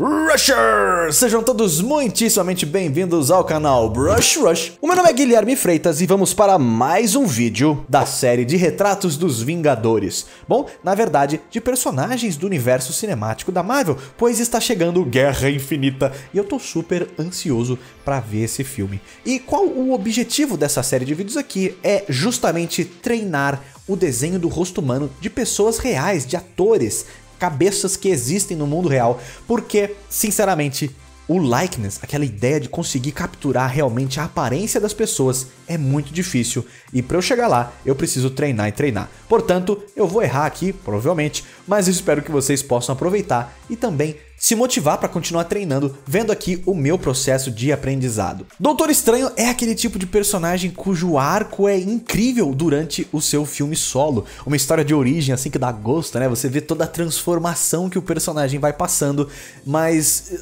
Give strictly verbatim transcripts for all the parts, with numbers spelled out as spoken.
Rushers! Sejam todos muitíssimamente bem-vindos ao canal Brush Rush. O meu nome é Guilherme Freitas e vamos para mais um vídeo da série de retratos dos Vingadores. Bom, na verdade, de personagens do universo cinemático da Marvel, pois está chegando Guerra Infinita e eu tô super ansioso para ver esse filme. E qual o objetivo dessa série de vídeos aqui é justamente treinar o desenho do rosto humano de pessoas reais, de atores, cabeças que existem no mundo real, porque, sinceramente, o likeness, aquela ideia de conseguir capturar realmente a aparência das pessoas, é muito difícil, e para eu chegar lá, eu preciso treinar e treinar. Portanto, eu vou errar aqui, provavelmente, mas eu espero que vocês possam aproveitar e também se motivar para continuar treinando, vendo aqui o meu processo de aprendizado. Doutor Estranho é aquele tipo de personagem cujo arco é incrível durante o seu filme solo. Uma história de origem assim que dá gosto, né? Você vê toda a transformação que o personagem vai passando, mas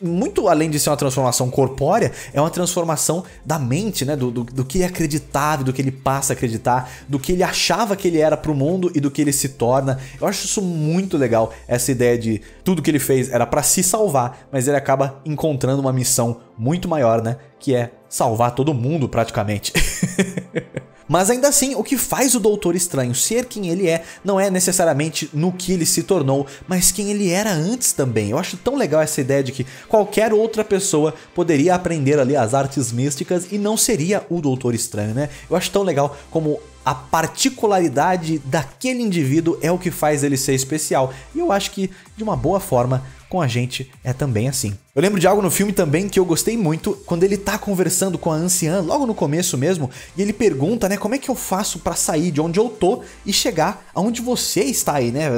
muito além de ser uma transformação corpórea, é uma transformação da mente, né? Do, do, do que é acreditável, do que ele passa a acreditar, do que ele achava que ele era pro mundo e do que ele se torna. Eu acho isso muito legal, essa ideia de tudo que ele fez era para se salvar, mas ele acaba encontrando uma missão muito maior, né? Que é salvar todo mundo, praticamente. Mas ainda assim, o que faz o Doutor Estranho ser quem ele é, não é necessariamente no que ele se tornou, mas quem ele era antes também. Eu acho tão legal essa ideia de que qualquer outra pessoa poderia aprender ali as artes místicas e não seria o Doutor Estranho, né? Eu acho tão legal como a particularidade daquele indivíduo é o que faz ele ser especial. E eu acho que, de uma boa forma, com a gente é também assim. Eu lembro de algo no filme também que eu gostei muito, quando ele tá conversando com a anciã, logo no começo mesmo, e ele pergunta, né, como é que eu faço pra sair de onde eu tô e chegar aonde você está aí, né,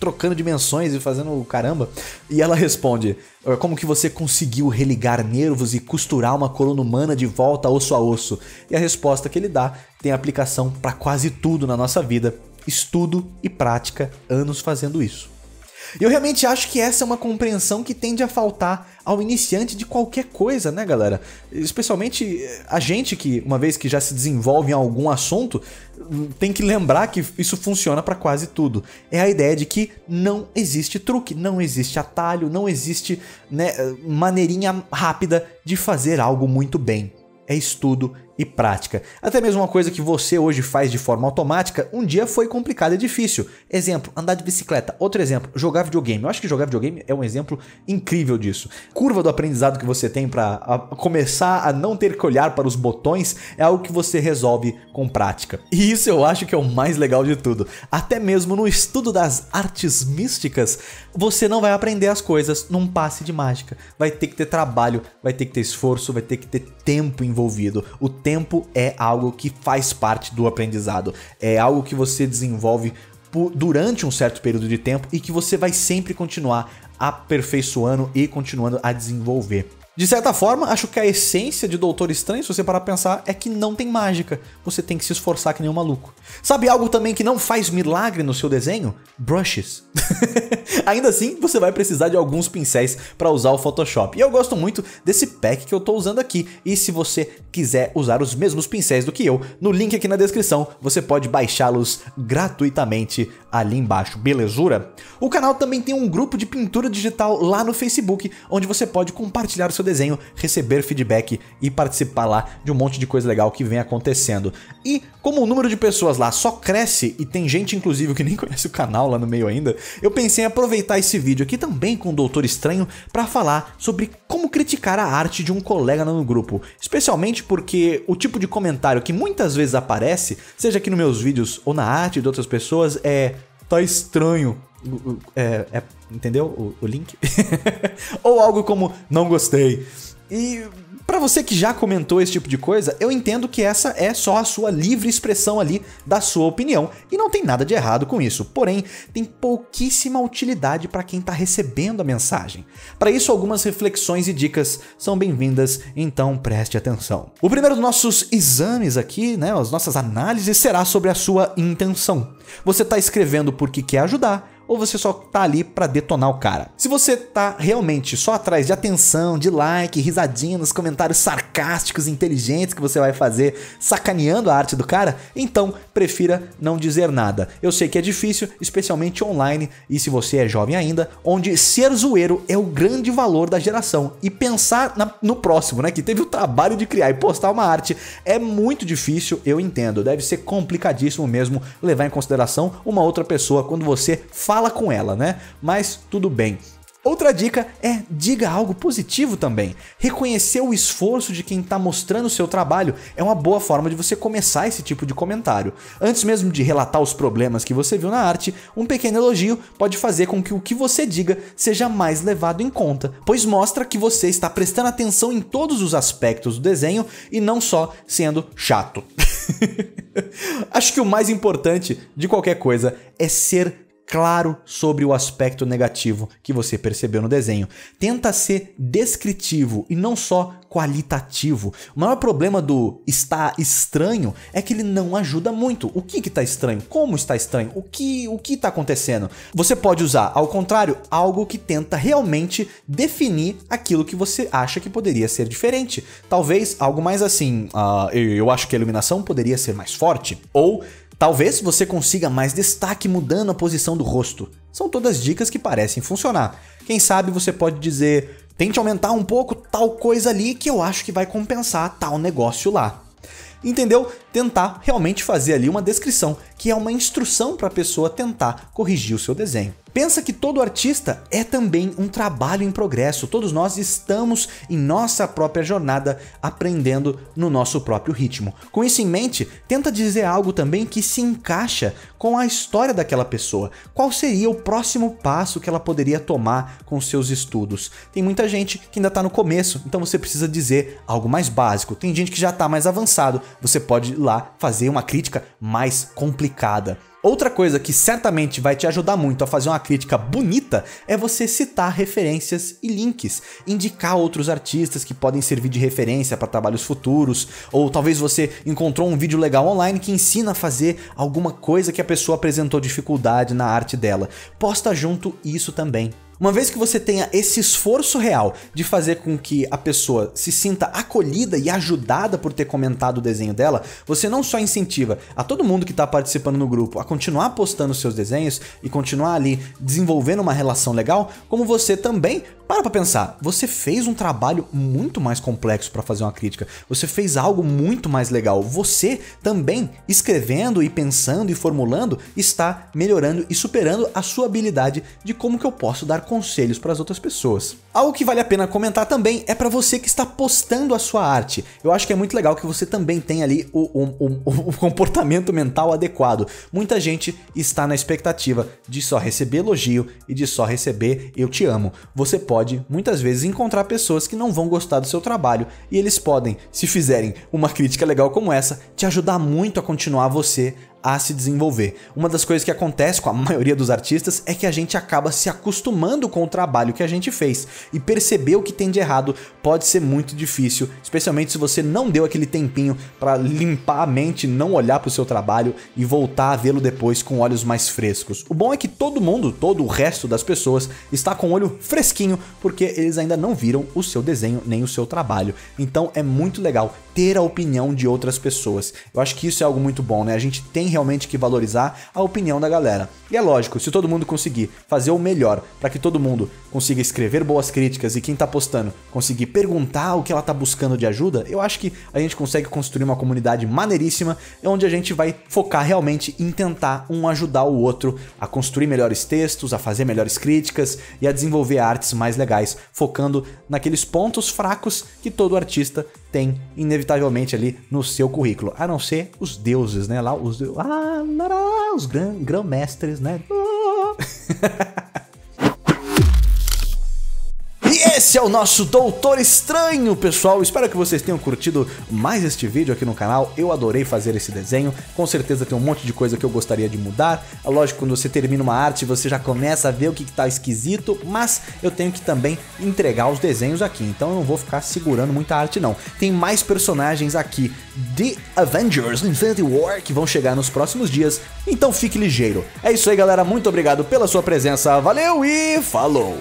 trocando dimensões e fazendo caramba. E ela responde, como que você conseguiu religar nervos e costurar uma coluna humana de volta osso a osso? E a resposta que ele dá tem aplicação pra quase tudo na nossa vida, estudo e prática, anos fazendo isso. Eu realmente acho que essa é uma compreensão que tende a faltar ao iniciante de qualquer coisa, né, galera? Especialmente a gente que, uma vez que já se desenvolve em algum assunto, tem que lembrar que isso funciona para quase tudo. É a ideia de que não existe truque, não existe atalho, não existe, né, maneirinha rápida de fazer algo muito bem. É estudo e prática. Até mesmo uma coisa que você hoje faz de forma automática, um dia foi complicada e difícil. Exemplo, andar de bicicleta. Outro exemplo, jogar videogame. Eu acho que jogar videogame é um exemplo incrível disso. Curva do aprendizado que você tem para começar a não ter que olhar para os botões é algo que você resolve com prática. E isso eu acho que é o mais legal de tudo. Até mesmo no estudo das artes místicas, você não vai aprender as coisas num passe de mágica. Vai ter que ter trabalho, vai ter que ter esforço, vai ter que ter tempo envolvido. O tempo é algo que faz parte do aprendizado, é algo que você desenvolve por, durante um certo período de tempo e que você vai sempre continuar aperfeiçoando e continuando a desenvolver. De certa forma, acho que a essência de Doutor Estranho, se você parar pra pensar, é que não tem mágica. Você tem que se esforçar que nem um maluco. Sabe algo também que não faz milagre no seu desenho? Brushes. Ainda assim, você vai precisar de alguns pincéis pra usar o Photoshop. E eu gosto muito desse pack que eu tô usando aqui. E se você quiser usar os mesmos pincéis do que eu, no link aqui na descrição, você pode baixá-los gratuitamente ali embaixo, belezura? O canal também tem um grupo de pintura digital lá no Facebook, onde você pode compartilhar o seu desenho, receber feedback e participar lá de um monte de coisa legal que vem acontecendo. E como o número de pessoas lá só cresce e tem gente inclusive que nem conhece o canal lá no meio ainda, eu pensei em aproveitar esse vídeo aqui também com o Doutor Estranho para falar sobre como criticar a arte de um colega no grupo, especialmente porque o tipo de comentário que muitas vezes aparece, seja aqui nos meus vídeos ou na arte de outras pessoas, é tá estranho. É, é, entendeu o, o link? Ou algo como não gostei. E pra você que já comentou esse tipo de coisa, eu entendo que essa é só a sua livre expressão ali da sua opinião e não tem nada de errado com isso. Porém, tem pouquíssima utilidade para quem tá recebendo a mensagem. Para isso, algumas reflexões e dicas são bem-vindas, então preste atenção. O primeiro dos nossos exames aqui, né, as nossas análises, será sobre a sua intenção. Você tá escrevendo porque quer ajudar, ou você só tá ali pra detonar o cara. Se você tá realmente só atrás de atenção, de like, risadinha nos comentários sarcásticos, inteligentes que você vai fazer sacaneando a arte do cara, então prefira não dizer nada. Eu sei que é difícil, especialmente online, e se você é jovem ainda, onde ser zoeiro é o grande valor da geração. E pensar na, no próximo, né, que teve o trabalho de criar e postar uma arte, é muito difícil, eu entendo. Deve ser complicadíssimo mesmo levar em consideração uma outra pessoa quando você fala com ela, né? Mas tudo bem. Outra dica é, diga algo positivo também. Reconhecer o esforço de quem está mostrando o seu trabalho é uma boa forma de você começar esse tipo de comentário. Antes mesmo de relatar os problemas que você viu na arte, um pequeno elogio pode fazer com que o que você diga seja mais levado em conta, pois mostra que você está prestando atenção em todos os aspectos do desenho e não só sendo chato. Acho que o mais importante de qualquer coisa é ser claro sobre o aspecto negativo que você percebeu no desenho. Tenta ser descritivo e não só qualitativo. O maior problema do está estranho é que ele não ajuda muito. O que que tá estranho? Como está estranho? O que, o que tá acontecendo? Você pode usar, ao contrário, algo que tenta realmente definir aquilo que você acha que poderia ser diferente. Talvez algo mais assim, uh, eu acho que a iluminação poderia ser mais forte, ou talvez você consiga mais destaque mudando a posição do rosto. São todas dicas que parecem funcionar. Quem sabe você pode dizer, tente aumentar um pouco tal coisa ali que eu acho que vai compensar tal negócio lá. Entendeu? Tentar realmente fazer ali uma descrição, que é uma instrução para a pessoa tentar corrigir o seu desenho. Pensa que todo artista é também um trabalho em progresso, todos nós estamos em nossa própria jornada, aprendendo no nosso próprio ritmo. Com isso em mente, tenta dizer algo também que se encaixa com a história daquela pessoa. Qual seria o próximo passo que ela poderia tomar com seus estudos? Tem muita gente que ainda está no começo, então você precisa dizer algo mais básico. Tem gente que já está mais avançado, você pode ir lá fazer uma crítica mais complicada. Outra coisa que certamente vai te ajudar muito a fazer uma crítica bonita é você citar referências e links, indicar outros artistas que podem servir de referência para trabalhos futuros, ou talvez você encontrou um vídeo legal online que ensina a fazer alguma coisa que a pessoa apresentou dificuldade na arte dela. Posta junto isso também. Uma vez que você tenha esse esforço real de fazer com que a pessoa se sinta acolhida e ajudada por ter comentado o desenho dela, você não só incentiva a todo mundo que está participando no grupo a continuar postando seus desenhos e continuar ali desenvolvendo uma relação legal, como você também para pra pensar, você fez um trabalho muito mais complexo para fazer uma crítica, você fez algo muito mais legal, você também escrevendo e pensando e formulando está melhorando e superando a sua habilidade de como que eu posso dar conselhos para as outras pessoas. Algo que vale a pena comentar também é para você que está postando a sua arte. Eu acho que é muito legal que você também tenha ali o, o, o, o comportamento mental adequado. Muita gente está na expectativa de só receber elogio e de só receber eu te amo. Você pode muitas vezes encontrar pessoas que não vão gostar do seu trabalho e eles podem, se fizerem uma crítica legal como essa, te ajudar muito a continuar você a se desenvolver. Uma das coisas que acontece com a maioria dos artistas é que a gente acaba se acostumando com o trabalho que a gente fez, e perceber o que tem de errado pode ser muito difícil, especialmente se você não deu aquele tempinho para limpar a mente, não olhar para o seu trabalho e voltar a vê-lo depois com olhos mais frescos. O bom é que todo mundo, todo o resto das pessoas está com o olho fresquinho porque eles ainda não viram o seu desenho nem o seu trabalho. Então é muito legal ter a opinião de outras pessoas. Eu acho que isso é algo muito bom, né? A gente tem realmente que valorizar a opinião da galera. E é lógico, se todo mundo conseguir fazer o melhor para que todo mundo consiga escrever boas críticas e quem tá postando conseguir perguntar o que ela tá buscando de ajuda, eu acho que a gente consegue construir uma comunidade maneiríssima, onde a gente vai focar realmente em tentar um ajudar o outro a construir melhores textos, a fazer melhores críticas e a desenvolver artes mais legais, focando naqueles pontos fracos que todo artista tem inevitavelmente ali no seu currículo, a não ser os deuses, né? Lá os deuses, ah, lá, os gran, gran mestres, né? Ah. esse é o nosso Doutor Estranho, pessoal. Espero que vocês tenham curtido mais este vídeo aqui no canal. Eu adorei fazer esse desenho. Com certeza tem um monte de coisa que eu gostaria de mudar. Lógico, quando você termina uma arte, você já começa a ver o que tá esquisito. Mas eu tenho que também entregar os desenhos aqui. Então eu não vou ficar segurando muita arte, não. Tem mais personagens aqui de Avengers, Infinity War, que vão chegar nos próximos dias. Então fique ligeiro. É isso aí, galera. Muito obrigado pela sua presença. Valeu e falou!